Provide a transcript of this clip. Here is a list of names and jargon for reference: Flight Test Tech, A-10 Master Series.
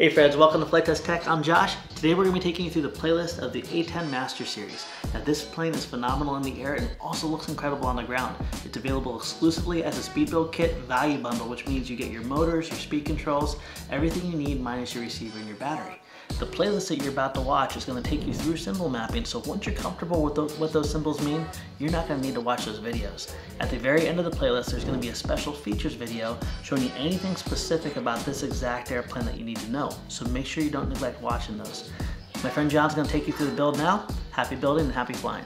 Hey friends, welcome to Flight Test Tech. I'm Josh. Today we're going to be taking you through the playlist of the A-10 Master Series. Now this plane is phenomenal in the air and it also looks incredible on the ground. It's available exclusively as a speed build kit value bundle, which means you get your motors, your speed controls, everything you need minus your receiver and your battery. The playlist that you're about to watch is going to take you through symbol mapping, so once you're comfortable with what those symbols mean, you're not going to need to watch those videos. At the very end of the playlist, there's going to be a special features video showing you anything specific about this exact airplane that you need to know, so make sure you don't neglect watching those. My friend John's going to take you through the build now. Happy building and happy flying.